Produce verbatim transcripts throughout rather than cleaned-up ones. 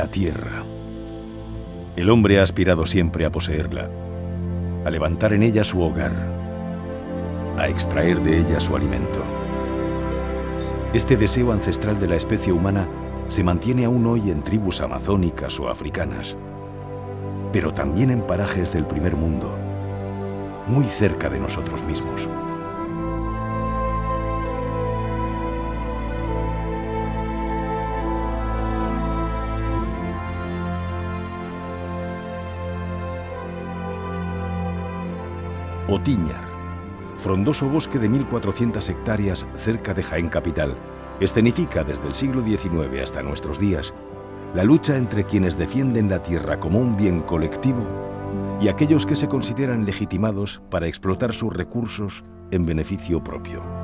la tierra. El hombre ha aspirado siempre a poseerla, a levantar en ella su hogar, a extraer de ella su alimento. Este deseo ancestral de la especie humana se mantiene aún hoy en tribus amazónicas o africanas, pero también en parajes del primer mundo, muy cerca de nosotros mismos. Otíñar, frondoso bosque de mil cuatrocientas hectáreas cerca de Jaén capital, escenifica desde el siglo diecinueve hasta nuestros días la lucha entre quienes defienden la tierra como un bien colectivo y aquellos que se consideran legitimados para explotar sus recursos en beneficio propio.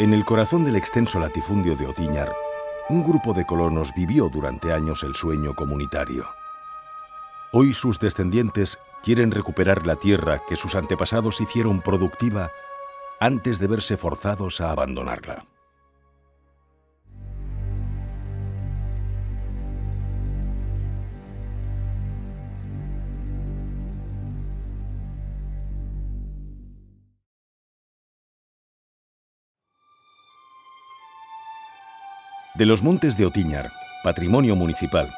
En el corazón del extenso latifundio de Otíñar, un grupo de colonos vivió durante años el sueño comunitario. Hoy sus descendientes quieren recuperar la tierra que sus antepasados hicieron productiva antes de verse forzados a abandonarla. De los montes de Otíñar, patrimonio municipal,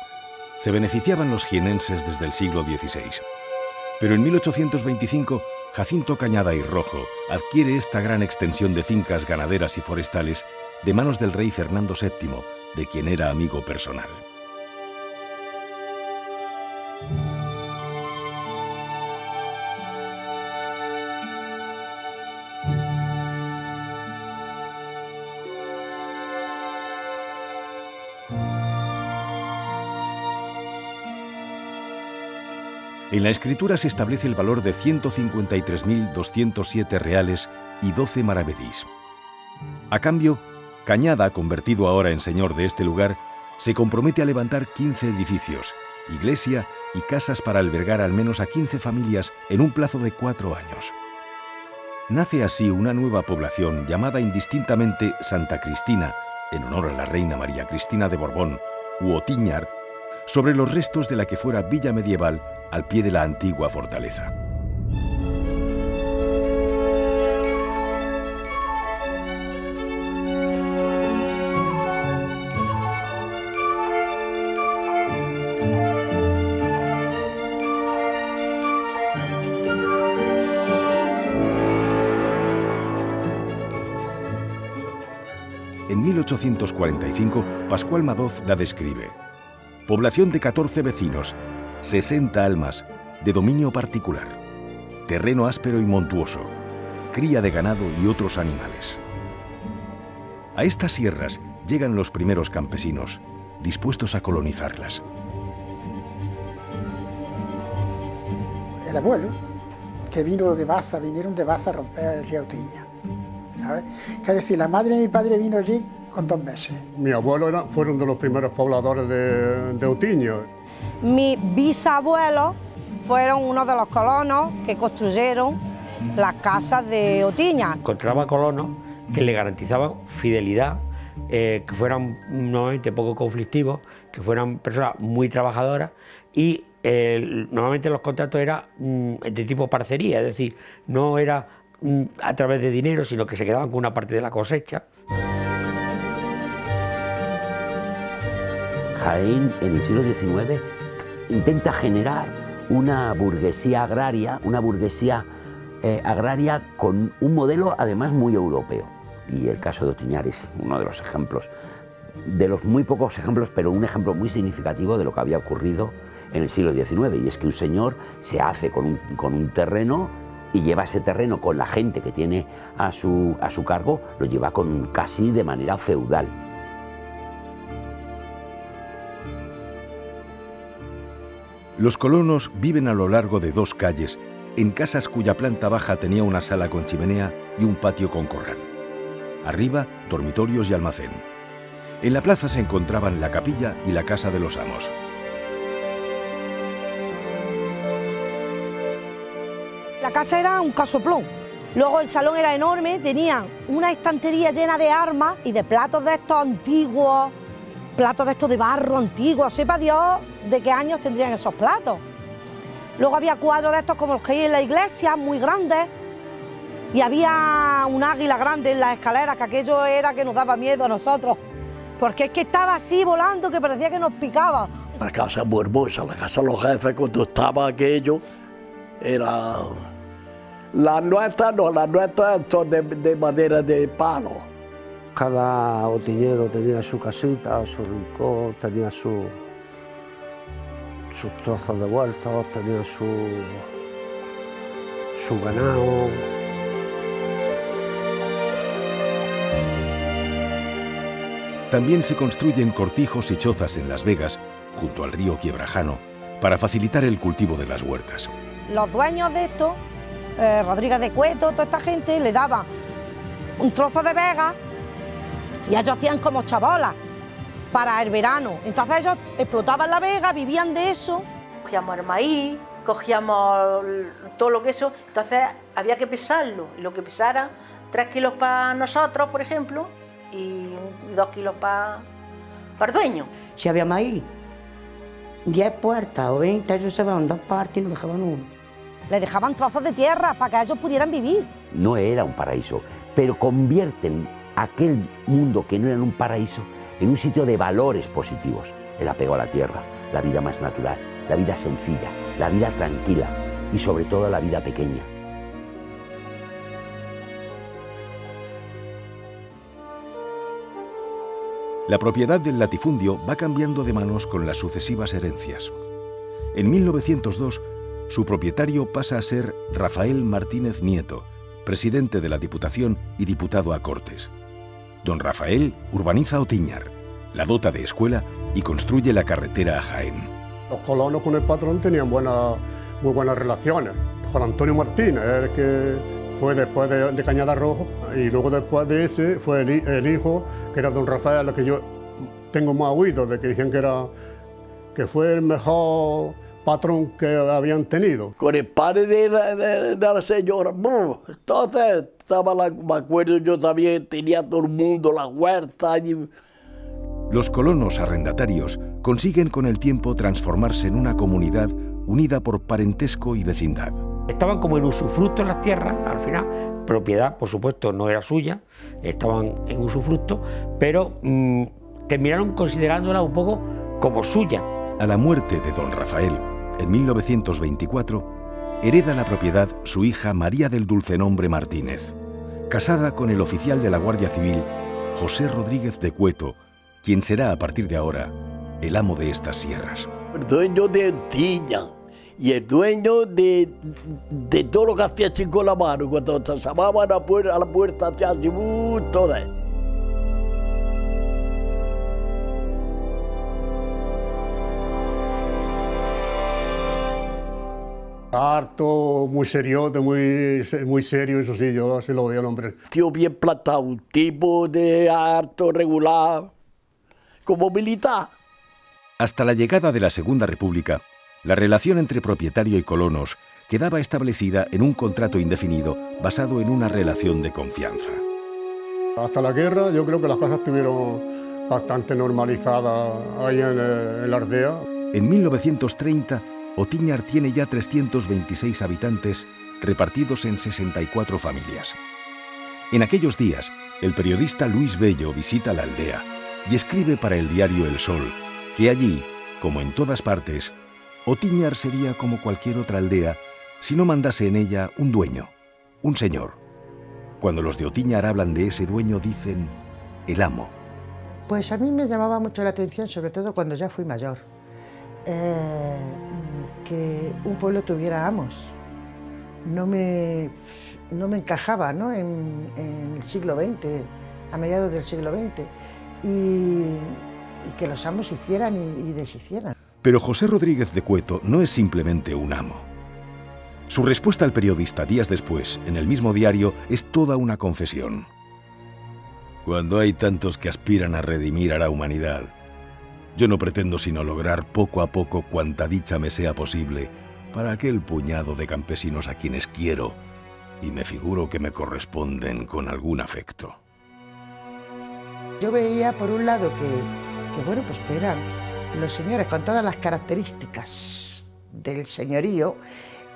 se beneficiaban los jienenses desde el siglo dieciséis. Pero en mil ochocientos veinticinco, Jacinto Cañada y Rojo adquiere esta gran extensión de fincas ganaderas y forestales de manos del rey Fernando séptimo, de quien era amigo personal. En la escritura se establece el valor de ciento cincuenta y tres mil doscientos siete reales y doce maravedís. A cambio, Cañada, convertido ahora en señor de este lugar, se compromete a levantar quince edificios, iglesia y casas para albergar al menos a quince familias en un plazo de cuatro años. Nace así una nueva población llamada indistintamente Santa Cristina, en honor a la reina María Cristina de Borbón, u Otíñar, sobre los restos de la que fuera villa medieval al pie de la antigua fortaleza. En mil ochocientos cuarenta y cinco, Pascual Madoz la describe: población de catorce vecinos, sesenta almas, de dominio particular, terreno áspero y montuoso, cría de ganado y otros animales. A estas sierras llegan los primeros campesinos, dispuestos a colonizarlas. El abuelo, que vino de Baza, vinieron de Baza a romper el Otíñar. ¿Sabes? Es decir, la madre de mi padre vino allí con dos meses. Mi abuelo era, fueron de los primeros pobladores de, de Otíñar. Mis bisabuelos fueron uno de los colonos que construyeron las casas de Otíñar. Encontraba colonos que le garantizaban fidelidad, eh, que fueran normalmente poco conflictivos, que fueran personas muy trabajadoras y eh, normalmente los contratos eran mm, de tipo parcería, es decir, no era mm, a través de dinero, sino que se quedaban con una parte de la cosecha. Jaén, en el siglo diecinueve, intenta generar una burguesía agraria, una burguesía eh, agraria con un modelo además muy europeo. Y el caso de Otíñar es uno de los ejemplos, de los muy pocos ejemplos, pero un ejemplo muy significativo de lo que había ocurrido en el siglo diecinueve. Y es que un señor se hace con un, con un terreno y lleva ese terreno con la gente que tiene a su, a su cargo, lo lleva con, casi de manera feudal. Los colonos viven a lo largo de dos calles, en casas cuya planta baja tenía una sala con chimenea y un patio con corral. Arriba, dormitorios y almacén. En la plaza se encontraban la capilla y la casa de los amos. La casa era un casoplón. Luego el salón era enorme, tenían una estantería llena de armas y de platos de estos antiguos, platos de estos de barro antiguos, sepa Dios de qué años tendrían esos platos. Luego había cuadros de estos como los que hay en la iglesia, muy grandes, y había un águila grande en las escaleras, que aquello era que nos daba miedo a nosotros, porque es que estaba así volando que parecía que nos picaba. La casa muy hermosa, la casa de los jefes, cuando estaba aquello, era... La nuestra no, la nuestra son de, de madera de palo. Cada otillero tenía su casita, su rincón, tenía su... sus trozos de huertos, tenía su... su ganado. También se construyen cortijos y chozas en Las Vegas, junto al río Quiebrajano, para facilitar el cultivo de las huertas. Los dueños de esto, eh, Rodríguez de Cueto, toda esta gente, le daba un trozo de vega y ellos hacían como chabolas para el verano. Entonces ellos explotaban la vega, vivían de eso. Cogíamos el maíz, cogíamos todo lo que eso, entonces había que pesarlo. Lo que pesara, tres kilos para nosotros, por ejemplo, y dos kilos para para el dueño. Si había maíz, diez puertas o veinte, ellos se van dos partes y nos dejaban uno. Les dejaban trozos de tierra para que ellos pudieran vivir. No era un paraíso, pero convierten aquel mundo que no era un paraíso en un sitio de valores positivos. El apego a la tierra, la vida más natural, la vida sencilla, la vida tranquila y sobre todo la vida pequeña. La propiedad del latifundio va cambiando de manos con las sucesivas herencias. En mil novecientos dos, su propietario pasa a ser Rafael Martínez Nieto, presidente de la Diputación y diputado a Cortes. Don Rafael urbaniza Otíñar, la dota de escuela y construye la carretera a Jaén. Los colonos con el patrón tenían buena, muy buenas relaciones. Juan Antonio Martínez, el que... fue después de, de Cañada Rojo, y luego después de ese fue el, el hijo, que era don Rafael, que yo tengo más oído, de que dicen que era, que fue el mejor patrón que habían tenido. Con el padre de la, de, de la señora, ¡buf! Entonces estaba la, me acuerdo yo también, tenía todo el mundo, la huerta. Y... Los colonos arrendatarios consiguen con el tiempo transformarse en una comunidad unida por parentesco y vecindad. Estaban como en usufructo en las tierras, al final, propiedad, por supuesto, no era suya, estaban en usufructo, pero mmm, terminaron considerándola un poco como suya. A la muerte de don Rafael, en mil novecientos veinticuatro, hereda la propiedad su hija María del Dulcenombre Martínez, casada con el oficial de la Guardia Civil, José Rodríguez de Cueto, quien será a partir de ahora el amo de estas sierras. El dueño de Tiña. Y el dueño de, de todo lo que hacía así con la mano, cuando se asomaba a la puerta, a la puerta hacía así, uh, toda. Harto, muy seriote, muy, muy serio, eso sí, yo así lo veo el hombre. Tío bien plantado, un tipo de harto, regular, como militar. Hasta la llegada de la Segunda República, la relación entre propietario y colonos quedaba establecida en un contrato indefinido basado en una relación de confianza. Hasta la guerra yo creo que las cosas estuvieron bastante normalizadas ahí en, en la aldea. En mil novecientos treinta, Otíñar tiene ya trescientos veintiséis habitantes repartidos en sesenta y cuatro familias. En aquellos días, el periodista Luis Bello visita la aldea y escribe para el diario El Sol, que allí, como en todas partes, Otíñar sería como cualquier otra aldea si no mandase en ella un dueño, un señor. Cuando los de Otíñar hablan de ese dueño dicen el amo. Pues a mí me llamaba mucho la atención, sobre todo cuando ya fui mayor, eh, que un pueblo tuviera amos. No me, no me encajaba, ¿no? En, en el siglo veinte, a mediados del siglo veinte, y, y que los amos hicieran y, y deshicieran. Pero José Rodríguez de Cueto no es simplemente un amo. Su respuesta al periodista días después, en el mismo diario, es toda una confesión. Cuando hay tantos que aspiran a redimir a la humanidad, yo no pretendo sino lograr poco a poco cuanta dicha me sea posible para aquel puñado de campesinos a quienes quiero y me figuro que me corresponden con algún afecto. Yo veía, por un lado, que, que bueno, pues que eran los señores con todas las características del señorío,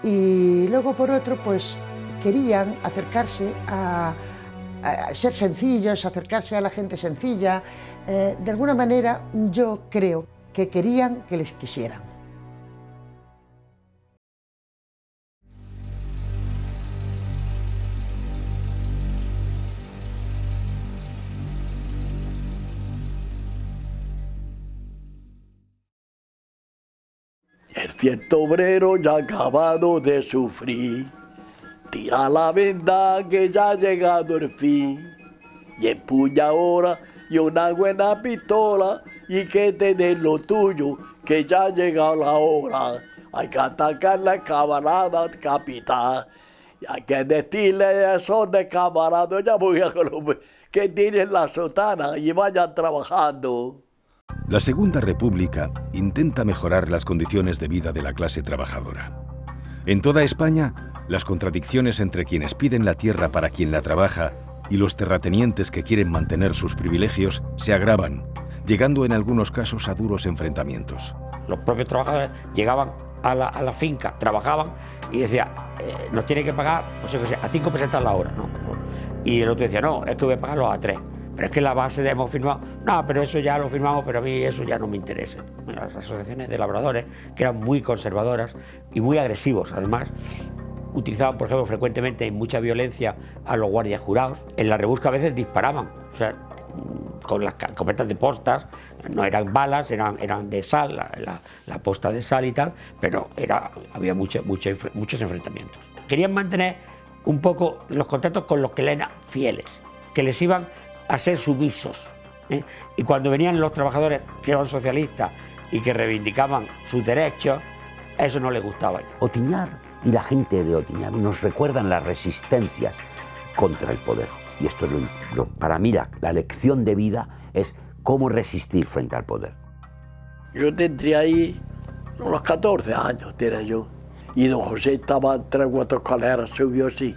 y luego, por otro, pues querían acercarse a, a ser sencillos, acercarse a la gente sencilla. Eh, de alguna manera, yo creo que querían que les quisieran. El cierto obrero ya ha acabado de sufrir, tira la venda que ya ha llegado el fin, y empuña ahora y una buena pistola y que te den lo tuyo, que ya ha llegado la hora. Hay que atacar la camarada capital, y hay que decirle a esos descamarados, ya voy a Colombia, que tiren la sotana y vayan trabajando. La Segunda República intenta mejorar las condiciones de vida de la clase trabajadora. En toda España, las contradicciones entre quienes piden la tierra para quien la trabaja y los terratenientes que quieren mantener sus privilegios se agravan, llegando en algunos casos a duros enfrentamientos. Los propios trabajadores llegaban a la, a la finca, trabajaban y decían, eh, nos tiene que pagar, no sé qué sea, a cinco pesetas la hora, ¿no? Y el otro decía, no, esto voy a pagarlo a tres. Pero es que la base de hemos firmado, no, pero eso ya lo firmamos, pero a mí eso ya no me interesa. Las asociaciones de labradores, que eran muy conservadoras y muy agresivos, además, utilizaban, por ejemplo, frecuentemente y mucha violencia a los guardias jurados. En la rebusca a veces disparaban, o sea, con las escopetas de postas, no eran balas, eran, eran de sal, la, la, la posta de sal y tal, pero era, había mucho, mucho, muchos enfrentamientos. Querían mantener un poco los contratos con los que le eran fieles, que les iban a ser sumisos, ¿eh? Y cuando venían los trabajadores que eran socialistas y que reivindicaban sus derechos, eso no les gustaba. Otíñar y la gente de Otíñar nos recuerdan las resistencias contra el poder. Y esto es lo, lo, para mí la, la lección de vida es cómo resistir frente al poder. Yo tendría ahí unos catorce años, tenía yo, y don José estaba en tres o cuatro escaleras, subió así.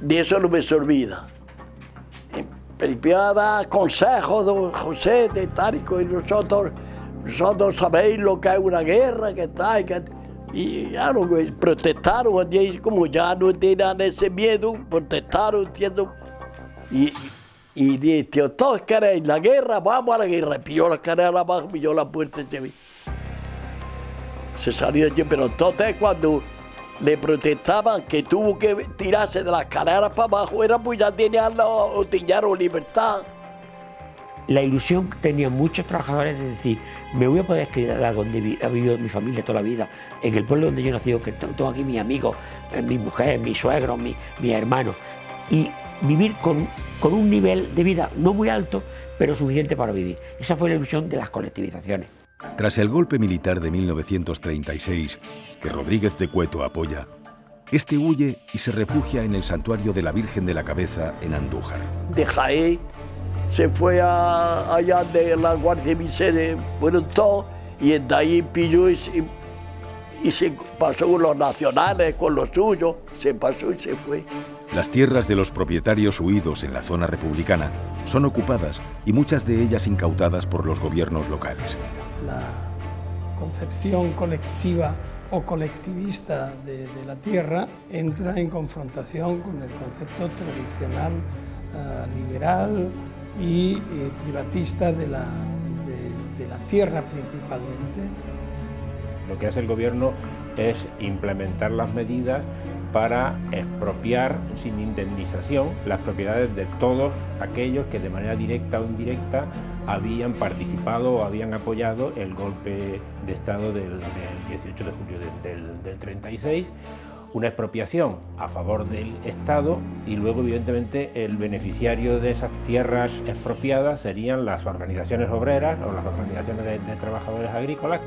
De eso no me se olvida. Principiada, consejo don José de Tárico, y nosotros, nosotros sabéis lo que es una guerra, que está, y, que, y ya no, protestaron allí, como ya no tenían ese miedo, protestaron, entiendo, y, y dije, todos queréis la guerra, vamos a la guerra, pilló la carrera abajo, pilló la puerta, y se salió allí, pero entonces cuando le protestaban que tuvo que tirarse de las escaleras para abajo, era pues ya tenían la Otíñar o libertad. La ilusión que tenían muchos trabajadores de decir, me voy a poder quedar a donde ha vivido mi familia toda la vida, en el pueblo donde yo nací, que tengo aquí mis amigos, mi mujer, mis suegros, mis, mis hermanos, y vivir con, con un nivel de vida no muy alto, pero suficiente para vivir. Esa fue la ilusión de las colectivizaciones. Tras el golpe militar de mil novecientos treinta y seis, que Rodríguez de Cueto apoya, este huye y se refugia en el santuario de la Virgen de la Cabeza en Andújar. De Jaén se fue a, allá de la Guardia Civil, fueron todos, y de ahí pilló y, y se pasó con los nacionales, con los suyos, se pasó y se fue. Las tierras de los propietarios huidos en la zona republicana son ocupadas y muchas de ellas incautadas por los gobiernos locales. La concepción colectiva o colectivista de, de la tierra entra en confrontación con el concepto tradicional, eh, liberal y eh, privatista de la, de, de la tierra principalmente. Lo que hace el gobierno es implementar las medidas para expropiar sin indemnización las propiedades de todos aquellos que de manera directa o indirecta habían participado o habían apoyado el golpe de Estado del, del dieciocho de julio de, del, del treinta y seis, una expropiación a favor del Estado, y luego evidentemente el beneficiario de esas tierras expropiadas serían las organizaciones obreras o las organizaciones de, de trabajadores agrícolas.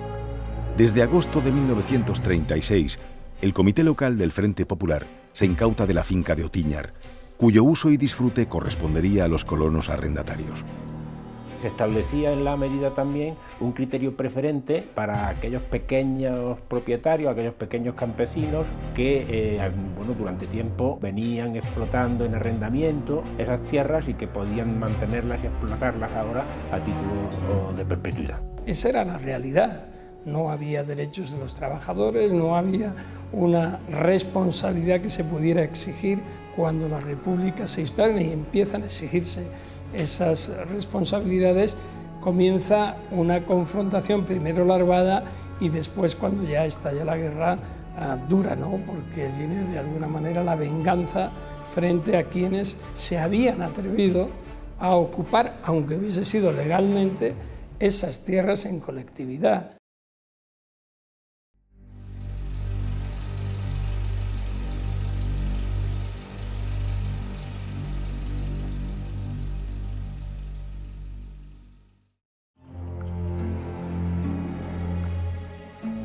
Desde agosto de mil novecientos treinta y seis, el Comité Local del Frente Popular se incauta de la finca de Otíñar, cuyo uso y disfrute correspondería a los colonos arrendatarios. Se establecía en la medida también un criterio preferente para aquellos pequeños propietarios, aquellos pequeños campesinos que eh, bueno, durante tiempo venían explotando en arrendamiento esas tierras y que podían mantenerlas y explotarlas ahora a título de perpetuidad. Esa era la realidad. No había derechos de los trabajadores, no había una responsabilidad que se pudiera exigir cuando la República se instala y empiezan a exigirse esas responsabilidades. Comienza una confrontación primero larvada y después, cuando ya estalla la guerra, dura, ¿no? Porque viene de alguna manera la venganza frente a quienes se habían atrevido a ocupar, aunque hubiese sido legalmente, esas tierras en colectividad.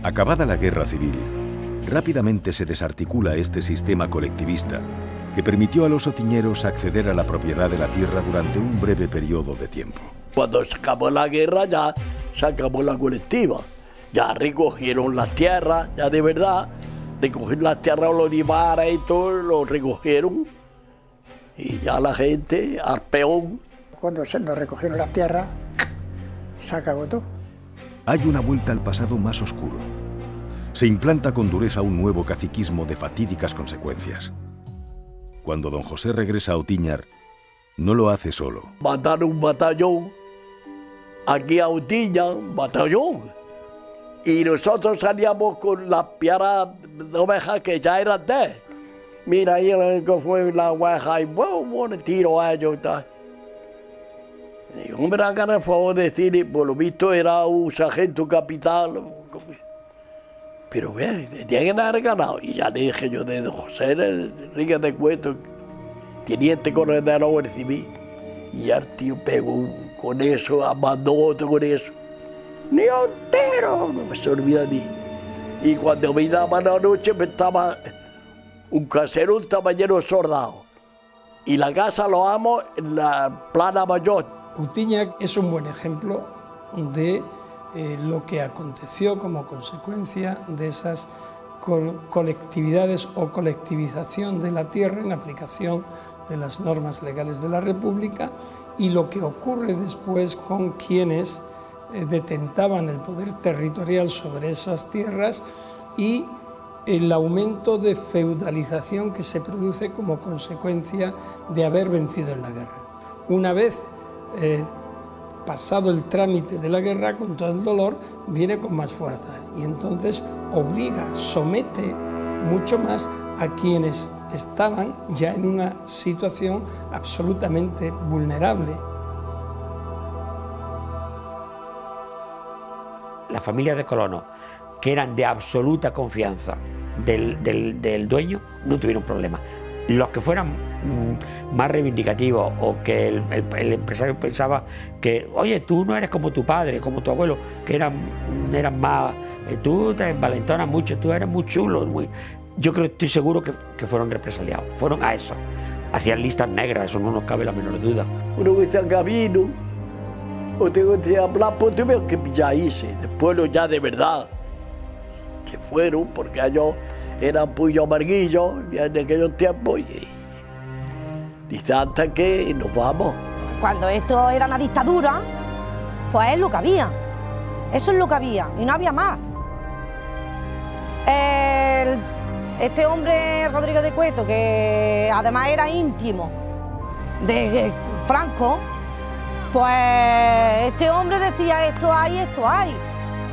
Acabada la Guerra Civil, rápidamente se desarticula este sistema colectivista que permitió a los otiñeros acceder a la propiedad de la tierra durante un breve periodo de tiempo. Cuando se acabó la guerra ya se acabó la colectiva, ya recogieron las tierras, ya de verdad, recogieron las tierras, los olivares y todo, lo recogieron y ya la gente, al peón. Cuando se nos recogieron las tierras, se acabó todo. Hay una vuelta al pasado más oscuro. Se implanta con dureza un nuevo caciquismo de fatídicas consecuencias. Cuando don José regresa a Otíñar, no lo hace solo. Mandaron un batallón aquí a Otíñar, un batallón. Y nosotros salíamos con las piaras de ovejas que ya eran de él. Mira, ahí fue la oveja y bueno, bueno, tiro a ellos y tal. Hombre, hagan el favor de decirle, por lo visto era un sargento capital, pero vean, tenían que haber ganado. Y ya le dije yo de don José Rodríguez de Cueto, teniente coronel de la Guardia Civil, y ya el tío pegó con eso, mandó otro con eso. ¡Ni entero! No me se olvida a mí. Y cuando me daban la noche, me estaba un casero, un tamañero soldado. Y la casa lo amo en la plana mayor. Otíñar es un buen ejemplo de eh, lo que aconteció como consecuencia de esas co colectividades o colectivización de la tierra en aplicación de las normas legales de la República y lo que ocurre después con quienes eh, detentaban el poder territorial sobre esas tierras y el aumento de feudalización que se produce como consecuencia de haber vencido en la guerra. Una vez eh, pasado el trámite de la guerra, con todo el dolor, viene con más fuerza y entonces obliga, somete mucho más a quienes estaban ya en una situación absolutamente vulnerable. La familia de colonos, que eran de absoluta confianza del, del, del dueño, no tuvieron problemas. Los que fueran mm, más reivindicativos o que el, el, el empresario pensaba que, oye, tú no eres como tu padre, como tu abuelo, que eran, eran más, tú te envalentonas mucho, tú eres muy chulo, muy... Yo creo, estoy seguro que, que fueron represaliados, fueron a eso. Hacían listas negras, eso no nos cabe la menor duda. Uno que está en camino, o tengo que hablar, pues te veo que ya hice, después lo ya de verdad. Que fueron, porque ellos eran puños amarguillos en aquellos tiempos, y dice hasta que nos vamos. Cuando esto era una dictadura, pues es lo que había, eso es lo que había, y no había más. El, este hombre, Rodríguez de Cueto, que además era íntimo de Franco, pues este hombre decía esto hay, esto hay.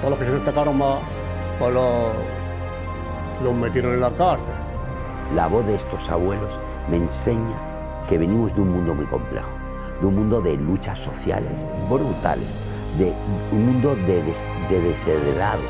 Todos los que se destacaron más, pues los, los metieron en la cárcel. La voz de estos abuelos me enseña que venimos de un mundo muy complejo, de un mundo de luchas sociales brutales, de un mundo de, des, de desheredados.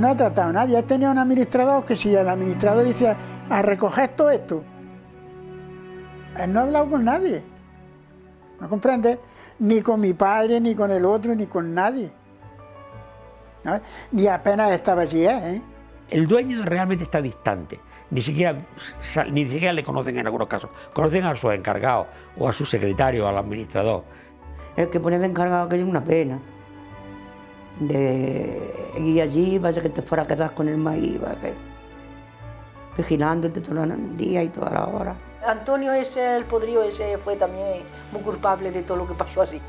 No ha tratado a nadie, ha tenido un administrador que si el administrador dice a recoger todo esto, él no ha hablado con nadie, ¿me comprendes? Ni con mi padre, ni con el otro, ni con nadie. ¿no? Ni apenas estaba allí, ¿eh? El dueño realmente está distante, ni siquiera, ni siquiera le conocen en algunos casos, conocen a sus encargados o a su secretario, al administrador. El que pone de encargado que es una pena, de ir allí, vaya que te fuera a quedar con el maíz, vaya, vigilándote todo el día y toda la hora. Antonio ese, el podrío ese, fue también muy culpable de todo lo que pasó así.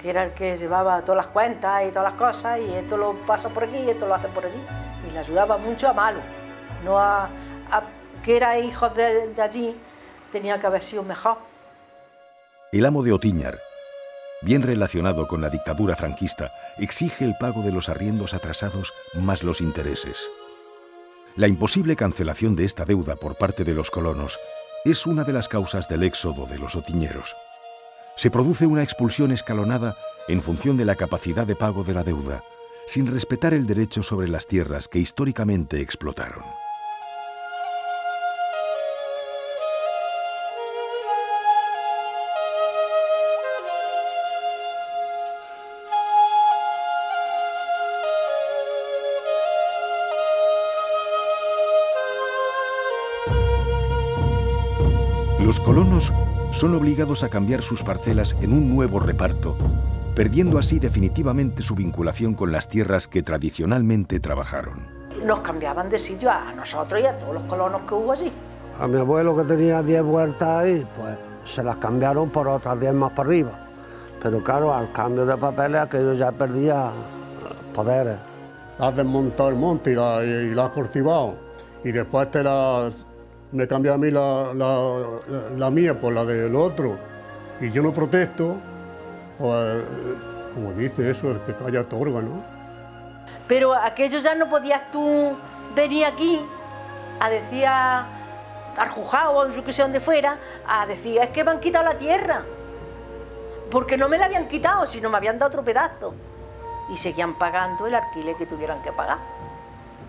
Que era el que llevaba todas las cuentas y todas las cosas, y esto lo pasa por aquí y esto lo hace por allí. Y le ayudaba mucho a malo, no a, a que era hijo de, de allí, tenía que haber sido mejor. El amo de Otíñar, bien relacionado con la dictadura franquista, exige el pago de los arriendos atrasados más los intereses. La imposible cancelación de esta deuda por parte de los colonos es una de las causas del éxodo de los otiñeros. Se produce una expulsión escalonada en función de la capacidad de pago de la deuda, sin respetar el derecho sobre las tierras que históricamente explotaron. Los colonos son obligados a cambiar sus parcelas en un nuevo reparto, perdiendo así definitivamente su vinculación con las tierras que tradicionalmente trabajaron. Nos cambiaban de sitio a nosotros y a todos los colonos que hubo allí. A mi abuelo, que tenía diez huertas ahí, pues se las cambiaron por otras diez más para arriba. Pero claro, al cambio de papeles, aquello ya perdía poderes. Has desmontado el monte y la, y la has cultivado, y después te la... me cambió a mí la, la, la, la mía por la del otro, y yo no protesto, pues, como dice eso, el que calla otorga, ¿no? Pero aquello ya no podías tú venir aquí a decir a, al juzgado o a su que sea donde fuera, a decir, es que me han quitado la tierra, porque no me la habían quitado, sino me habían dado otro pedazo, y seguían pagando el alquiler que tuvieran que pagar,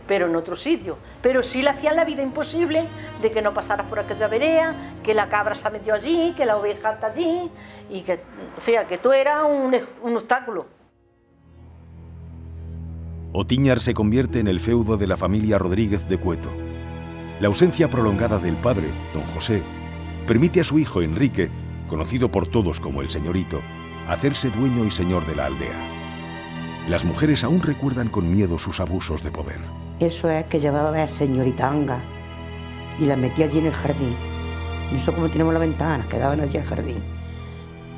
pero en otro sitio. Pero sí le hacían la vida imposible de que no pasaras por aquella vereda, que la cabra se metió allí, que la oveja está allí, y que, o sea, que tú eras un, un obstáculo. Otíñar se convierte en el feudo de la familia Rodríguez de Cueto. La ausencia prolongada del padre, don José, permite a su hijo Enrique, conocido por todos como el señorito, hacerse dueño y señor de la aldea. Las mujeres aún recuerdan con miedo sus abusos de poder. Eso es que llevaba a señoritanga y la metía allí en el jardín. Nosotros, como tenemos la ventana, quedaban allí en el jardín.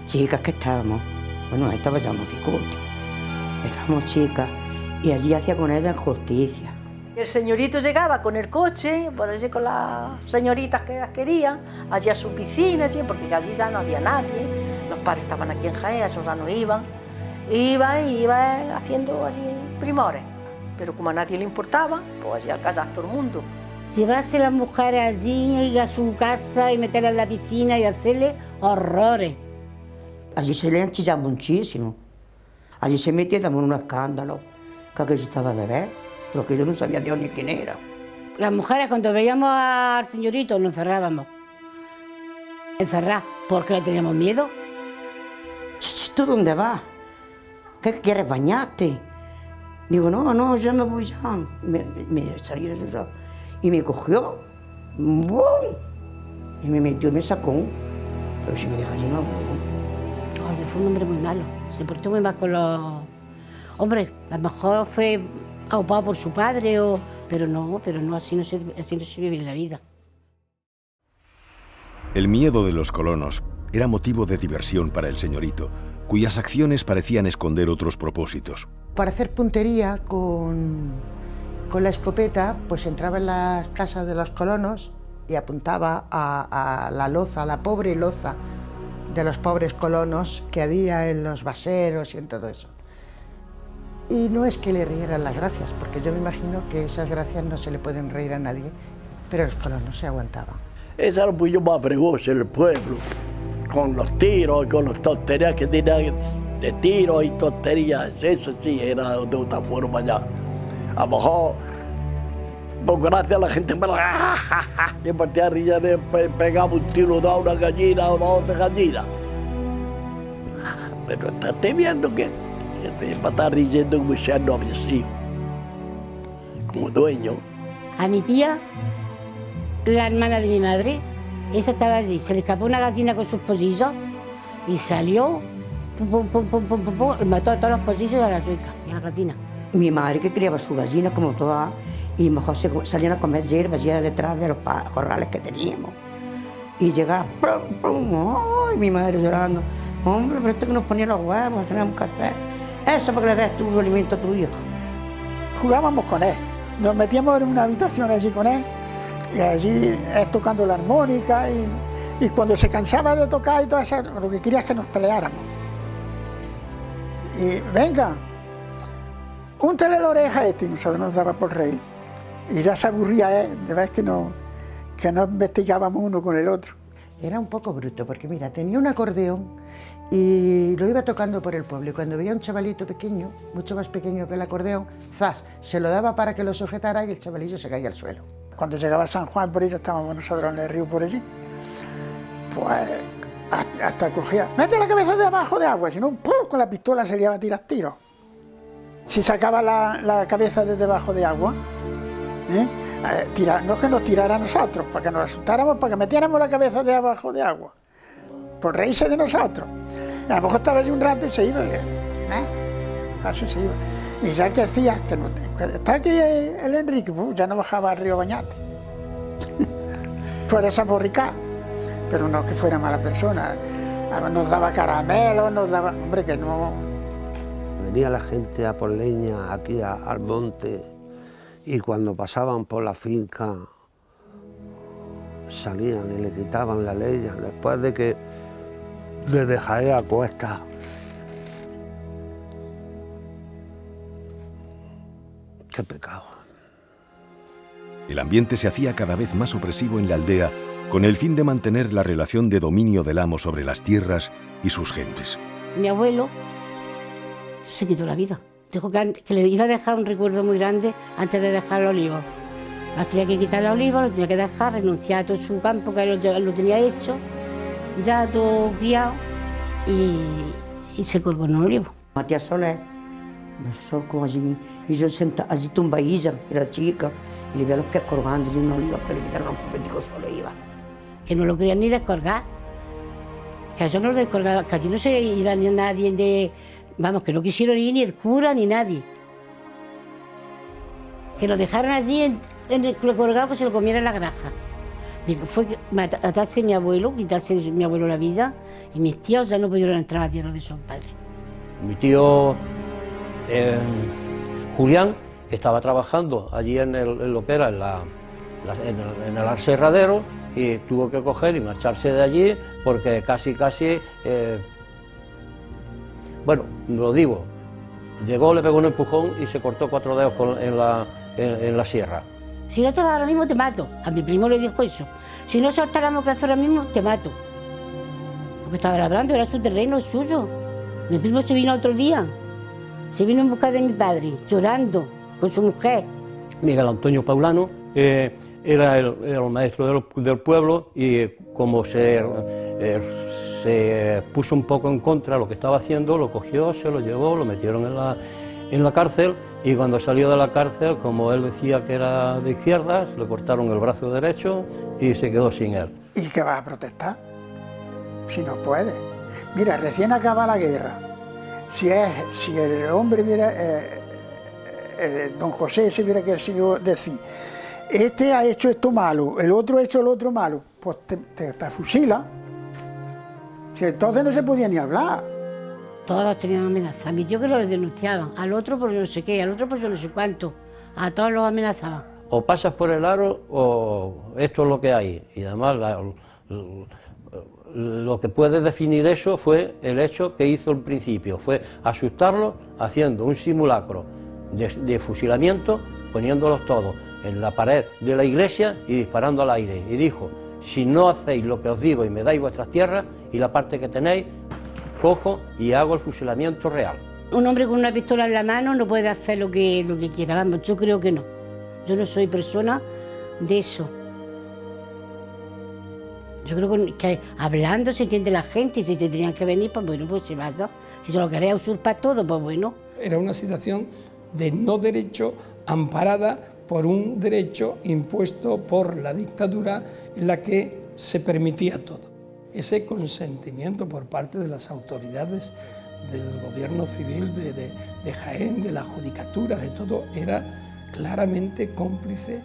Chicas que estábamos, bueno, ahí estaba ya un discote. Estábamos chicas y allí hacía con ellas justicia. El señorito llegaba con el coche, por allí con las señoritas que las quería, allí a su piscina, allí, porque allí ya no había nadie. Los padres estaban aquí en Jaén, esos ya no iban. Iba y iba haciendo allí primores. Pero como a nadie le importaba, pues allá casas todo el mundo. Llevarse las mujeres allí, ir a su casa y meterlas en la piscina y hacerle horrores. Allí se le han chillado muchísimo. Allí se metían en un escándalo, que aquello estaba de ver, pero que yo no sabía Dios ni quién era. Las mujeres, cuando veíamos al señorito, nos encerrábamos. Encerrar, porque le teníamos miedo. ¿Tú dónde vas? ¿Qué quieres, bañarte? Digo, no, no, yo me voy ya. Me, me salí de su casa y me cogió, ¡bum! Y me metió y me sacó. Pero si me deja lleno, ¡bum! Fue un hombre muy malo, se portó muy mal con los... Hombre, a lo mejor fue aupado por su padre, o... pero no, pero no, así no se, así no se vive la vida. El miedo de los colonos era motivo de diversión para el señorito, cuyas acciones parecían esconder otros propósitos. Para hacer puntería con, con la escopeta, pues entraba en las casas de los colonos y apuntaba a, a la loza, a la pobre loza de los pobres colonos que había en los vaseros y en todo eso. Y no es que le rieran las gracias, porque yo me imagino que esas gracias no se le pueden reír a nadie, pero los colonos se aguantaban. Esa era un puño más fregoso en el pueblo, con los tiros, con las tonterías que tenían de tiros y tonterías, eso sí, era de una forma ya. A lo mejor, por gracia, la gente me la... le partía rilla de pegaba un tiro a una gallina o a otra gallina. Pero estás viendo que se va a estar riendo como si no había sido. como dueño. A mi tía, la hermana de mi madre, esa estaba allí, se le escapó una gallina con sus pollillos y salió, pum, pum, pum, pum, pum, pum, pum, y mató a todos los pollillos y a la sueca y a la gallina. Mi madre que criaba su gallina como todas, y mejor se salían a comer hierbas ya detrás de los corrales que teníamos. Y llegaba, plum, plum, oh, y mi madre llorando, hombre, pero esto que nos ponía los huevos, teníamos que hacer, eso para que le des tu alimento a tu hijo. Jugábamos con él, nos metíamos en una habitación allí con él, y allí es tocando la armónica, y, y cuando se cansaba de tocar y todo eso, lo que quería es que nos peleáramos. Y venga, úntale la oreja a este, y nosotros nos daba por reír. Y ya se aburría él, de vez que no... que no investigábamos uno con el otro. Era un poco bruto, porque mira, tenía un acordeón y lo iba tocando por el pueblo, y cuando veía a un chavalito pequeño, mucho más pequeño que el acordeón, zas, se lo daba para que lo sujetara y el chavalillo se caía al suelo. Cuando llegaba a San Juan, por allí, estábamos nosotros en el río por allí, pues hasta cogía, mete la cabeza debajo de agua, si no, con la pistola se le iba a tirar tiros. Si sacaba la, la cabeza de debajo de agua, ¿eh? Eh, tira, no es que nos tirara a nosotros, para que nos asustáramos, para que metiéramos la cabeza debajo de agua, por reírse de nosotros. A lo mejor estaba allí un rato y se iba, ¿eh? Paso y se iba. Y ya que decías que, no, que está aquí el Enrique, pues, ya no bajaba al río Bañate. Fuera esa borricá, pero no que fuera mala persona. Nos daba caramelos, nos daba... Hombre, que no... Venía la gente a por leña aquí a, al monte. Y cuando pasaban por la finca, salían y le quitaban la leña, después de que desde Jaén a cuesta. ¡Qué pecado! El ambiente se hacía cada vez más opresivo en la aldea, con el fin de mantener la relación de dominio del amo sobre las tierras y sus gentes. Mi abuelo se quitó la vida. Dijo que, que le iba a dejar un recuerdo muy grande antes de dejar los olivos. Nos tenía que quitar los olivos, los tenía que dejar, renunciar a todo su campo, que lo, lo tenía hecho, ya todo guiado, y, y se colgó en los olivos. Matías Soler, nosotros como allí, y yo sentaba allí tumbadilla, era chica, y le veía los pies colgando de una oliva, porque le quitaron un poquitico solo iba. Que no lo querían ni descolgar, que yo no lo descolgaba, que allí no se iba ni nadie de... Vamos, que no quisieron ir ni el cura ni nadie. Que lo dejaran allí en, en el colgado, que se lo comieran en la granja. Fue matarse mi abuelo, quitarse mi abuelo la vida, y mis tíos ya no pudieron entrar a la tierra de sus padres. Mi tío eh, Julián estaba trabajando allí en, el, en lo que era en, la, en, el, en el aserradero, y tuvo que coger y marcharse de allí porque casi, casi... Eh, Bueno, lo digo, llegó, le pegó un empujón y se cortó cuatro dedos con, en, la, en, en la sierra. Si no te vas ahora mismo, te mato. A mi primo le dijo eso. Si no soltáramos plazo ahora mismo, te mato. Porque estaba labrando, era su terreno, es suyo. Mi primo se vino otro día. Se vino en busca de mi padre, llorando, con su mujer. Miguel Antonio Paulano eh, era el, el maestro del, del pueblo, y como se... Eh, se puso un poco en contra de lo que estaba haciendo, lo cogió, se lo llevó, lo metieron en la, en la cárcel, y cuando salió de la cárcel, como él decía que era de izquierdas, le cortaron el brazo derecho y se quedó sin él. ¿Y qué vas a protestar? Si no puedes. Mira, recién acaba la guerra. Si, es, si el hombre mira, eh, eh, don José se hubiera querido decir, este ha hecho esto malo, el otro ha hecho el otro malo, pues te, te, te fusila. Si entonces no se podía ni hablar. Todos tenían amenazas. A mi tío que los denunciaban, al otro por yo no sé qué, al otro por yo no sé cuánto. A todos los amenazaban. O pasas por el aro o esto es lo que hay. Y además la, lo, lo que puede definir eso fue el hecho que hizo al principio. Fue asustarlos haciendo un simulacro de, de fusilamiento, poniéndolos todos en la pared de la iglesia y disparando al aire. Y dijo, si no hacéis lo que os digo y me dais vuestras tierras y la parte que tenéis, cojo y hago el fusilamiento real. Un hombre con una pistola en la mano no puede hacer lo que, lo que quiera, vamos, yo creo que no. Yo no soy persona de eso. Yo creo que hablando se entiende la gente, y si se tenían que venir, pues bueno, pues se vaya. Si se lo queréis usurpar todo, pues bueno. Era una situación de no derecho amparada por un derecho impuesto por la dictadura en la que se permitía todo. Ese consentimiento por parte de las autoridades del gobierno civil de, de, de Jaén, de la judicatura, de todo, era claramente cómplice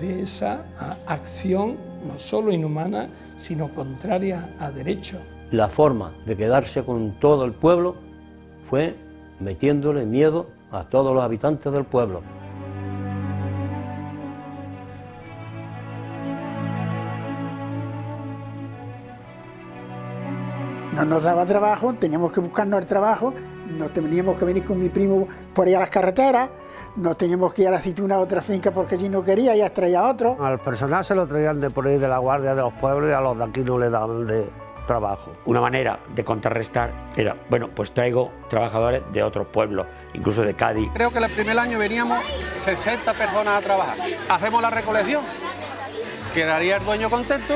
de esa acción no solo inhumana, sino contraria a derecho. La forma de quedarse con todo el pueblo fue metiéndole miedo a todos los habitantes del pueblo. No nos daba trabajo, teníamos que buscarnos el trabajo, nos teníamos que venir con mi primo por ahí a las carreteras, nos teníamos que ir a la aceituna a otra finca porque allí no quería y traía a otro. Al personal se lo traían de por ahí de la guardia de los pueblos y a los de aquí no le daban de trabajo. Una manera de contrarrestar era, bueno, pues traigo trabajadores de otros pueblos, incluso de Cádiz. Creo que el primer año veníamos sesenta personas a trabajar. Hacemos la recolección, quedaría el dueño contento,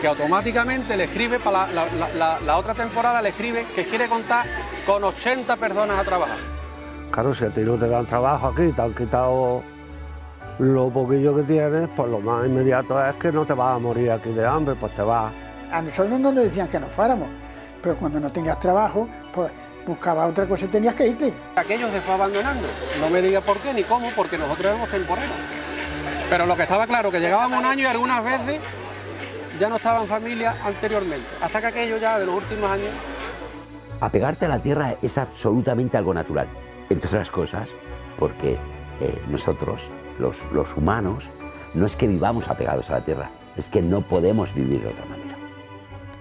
que automáticamente le escribe, para la, la, la, la otra temporada le escribe que quiere contar con ochenta personas a trabajar. Claro, si a ti no te dan trabajo aquí, te han quitado lo poquillo que tienes, pues lo más inmediato es que no te vas a morir aquí de hambre, pues te vas. A nosotros no nos decían que nos fuéramos, pero cuando no tenías trabajo, pues buscaba otra cosa y tenías que irte. Aquellos se fue abandonando, no me digas por qué ni cómo, porque nosotros éramos temporeros. Pero lo que estaba claro, que llegábamos un año y algunas veces ya no estaban familias anteriormente, hasta que aquello ya de los últimos años. Apegarte a la tierra es absolutamente algo natural, entre otras cosas, porque eh, nosotros, los, los humanos, no es que vivamos apegados a la tierra, es que no podemos vivir de otra manera.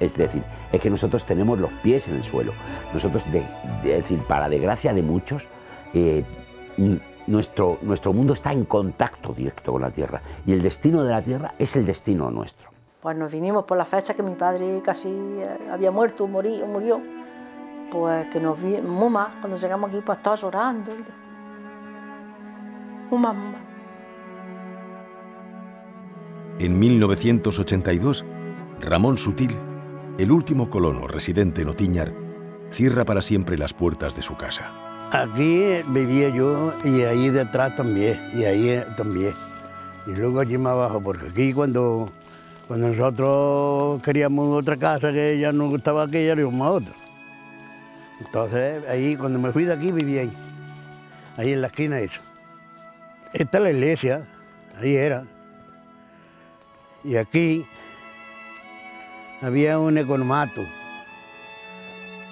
Es decir, es que nosotros tenemos los pies en el suelo. Nosotros, de, de decir, para desgracia de muchos, eh, nuestro, nuestro mundo está en contacto directo con la tierra y el destino de la tierra es el destino nuestro. Pues nos vinimos por la fecha que mi padre casi había muerto, morí, murió, pues que nos vi, mamá, cuando llegamos aquí, pues estaba llorando. Mamá. En mil novecientos ochenta y dos, Ramón Sutil, el último colono residente en Otíñar, cierra para siempre las puertas de su casa. Aquí vivía yo y ahí detrás también, y ahí también. Y luego allí más abajo, porque aquí cuando... Cuando nosotros queríamos otra casa que ya nos gustaba aquella, le dimos a otra. Entonces, ahí, cuando me fui de aquí, viví ahí. Ahí en la esquina eso. Esta es la iglesia, ahí era. Y aquí había un economato.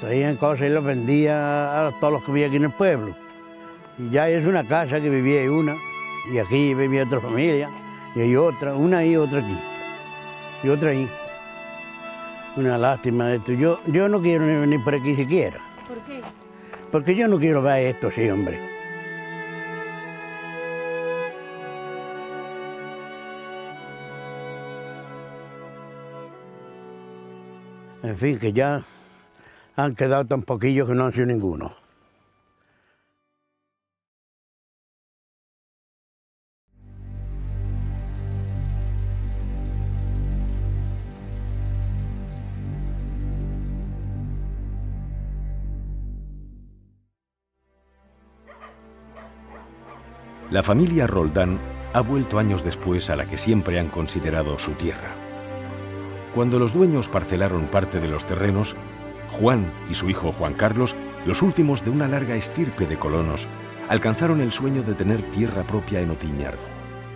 Traían cosas y las vendían a todos los que vivían aquí en el pueblo. Y ya es una casa que vivía ahí una, y aquí vivía otra familia, y hay otra, una y otra aquí. Y otra ahí. Una lástima de esto. Yo, yo no quiero venir por aquí siquiera. ¿Por qué? Porque yo no quiero ver esto, sí, hombre. En fin, que ya han quedado tan poquillos que no han sido ninguno. La familia Roldán ha vuelto años después a la que siempre han considerado su tierra. Cuando los dueños parcelaron parte de los terrenos, Juan y su hijo Juan Carlos, los últimos de una larga estirpe de colonos, alcanzaron el sueño de tener tierra propia en Otíñar,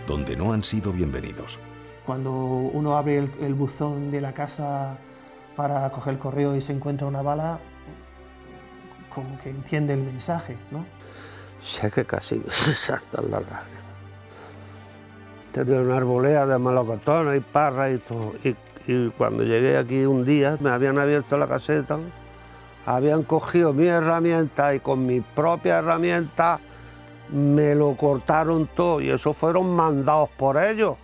donde no han sido bienvenidos. Cuando uno abre el, el buzón de la casa para coger el correo y se encuentra una bala, como que entiende el mensaje, ¿no? Sé que casi se saltan las lágrimas. Tenía una arbolea de melocotones y parras y todo. Y, y cuando llegué aquí un día, me habían abierto la caseta, habían cogido mi herramienta y con mi propia herramienta me lo cortaron todo. Y eso fueron mandados por ellos.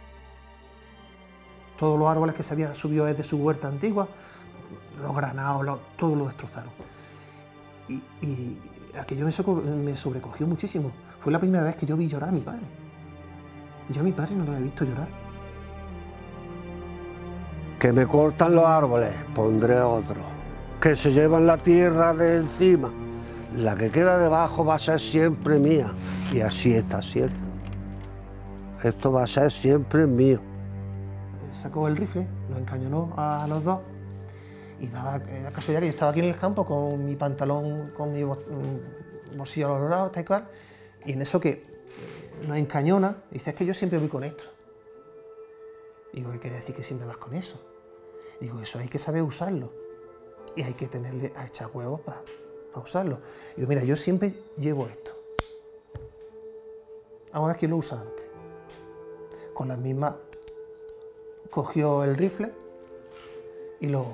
Todos los árboles que se habían subido desde su huerta antigua, los granados, los, todo lo destrozaron. Y, y... Aquello me sobrecogió muchísimo. Fue la primera vez que yo vi llorar a mi padre. Yo a mi padre no lo había visto llorar. Que me cortan los árboles, pondré otro. Que se llevan la tierra de encima. La que queda debajo va a ser siempre mía. Y así está, así está. esto va a ser siempre mío. Sacó el rifle, lo encañonó a los dos y daba la casualidad que yo estaba aquí en el campo con mi pantalón, con mi bolsillo alorado, tal cual, y en eso que nos encañona, dice, es que yo siempre voy con esto. Digo, ¿qué quiere decir que siempre vas con eso? Digo, eso hay que saber usarlo y hay que tenerle a echar huevos para, para usarlo. Digo, mira, yo siempre llevo esto. Vamos a ver quién lo usa antes. Con las mismas cogió el rifle y lo,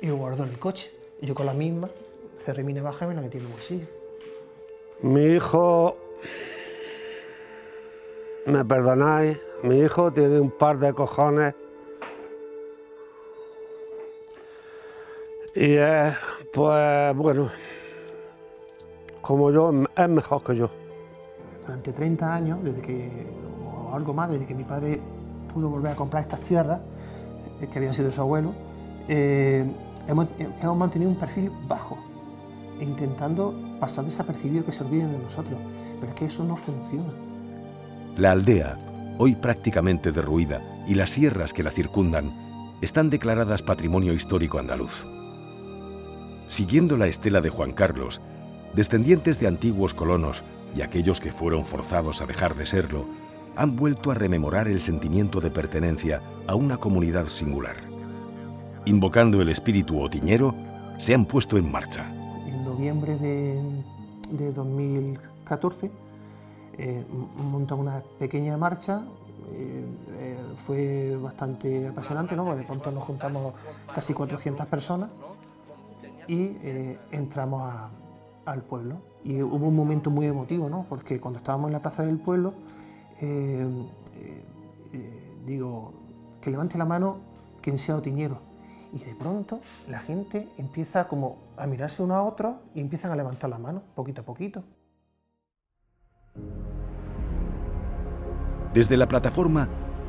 y lo guardó en el coche. Y yo con la misma cerré mi navaja y me la metí en el bolsillo. Mi hijo, me perdonáis, mi hijo tiene un par de cojones y es, pues, bueno, como yo, es mejor que yo. Durante treinta años, desde que, o algo más, desde que mi padre pudo volver a comprar estas tierras, que habían sido su abuelo, eh, hemos, hemos mantenido un perfil bajo, intentando pasar desapercibido, que se olviden de nosotros, pero es que eso no funciona. La aldea, hoy prácticamente derruida, y las sierras que la circundan, están declaradas Patrimonio Histórico Andaluz. Siguiendo la estela de Juan Carlos, descendientes de antiguos colonos y aquellos que fueron forzados a dejar de serlo, han vuelto a rememorar el sentimiento de pertenencia a una comunidad singular. Invocando el espíritu otiñero, se han puesto en marcha. En noviembre de, de dos mil catorce eh, montamos una pequeña marcha, eh, eh, fue bastante apasionante, ¿no? De pronto nos juntamos casi cuatrocientas personas y eh, entramos a, al pueblo. Y hubo un momento muy emotivo, ¿no? Porque cuando estábamos en la plaza del pueblo, Eh, eh, eh, digo, que levante la mano quien sea otiñero. Y de pronto la gente empieza como a mirarse uno a otro y empiezan a levantar la mano, poquito a poquito. Desde la plataforma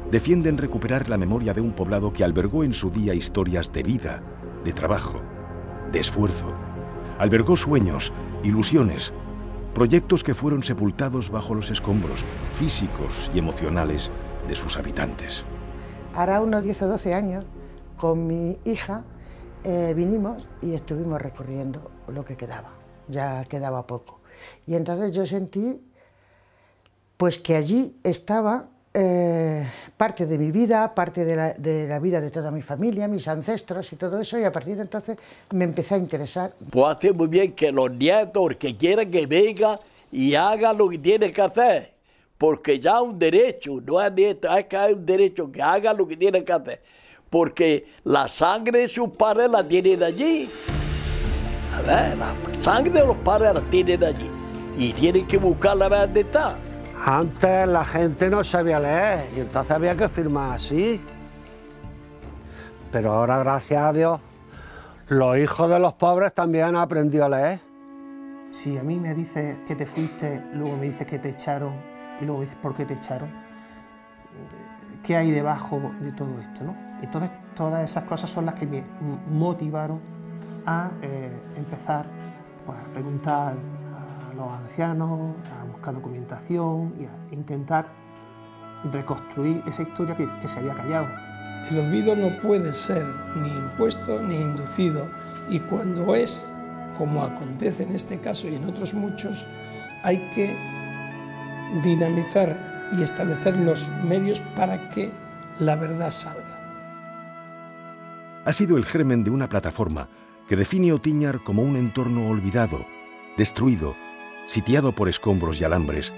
defienden recuperar la memoria de un poblado que albergó en su día historias de vida, de trabajo, de esfuerzo. Albergó sueños, ilusiones, proyectos que fueron sepultados bajo los escombros físicos y emocionales de sus habitantes. Hará unos diez o doce años, con mi hija, eh, vinimos y estuvimos recorriendo lo que quedaba. Ya quedaba poco. Y entonces yo sentí, pues, que allí estaba eh, parte de mi vida, parte de la, de la vida de toda mi familia, mis ancestros y todo eso, y a partir de entonces me empecé a interesar. Pues hace muy bien que los nietos, el que quiera que venga y haga lo que tiene que hacer, porque ya un derecho, no es nieto, es que hay un derecho que haga lo que tiene que hacer, porque la sangre de sus padres la tienen allí. A ver, la sangre de los padres la tienen allí y tienen que buscar la verdad de estar. Antes la gente no sabía leer y entonces había que firmar así. Pero ahora, gracias a Dios, los hijos de los pobres también han aprendido a leer. Si a mí me dices que te fuiste, luego me dices que te echaron y luego me dices por qué te echaron, ¿qué hay debajo de todo esto, no? Entonces todas esas cosas son las que me motivaron a eh, empezar, pues, a preguntar a los ancianos, a buscar documentación y a intentar reconstruir esa historia que, que se había callado. El olvido no puede ser ni impuesto ni inducido, y cuando es, como acontece en este caso y en otros muchos, hay que dinamizar y establecer los medios para que la verdad salga. Ha sido el germen de una plataforma que define Otíñar como un entorno olvidado, destruido, sitiado por escombros y alambres,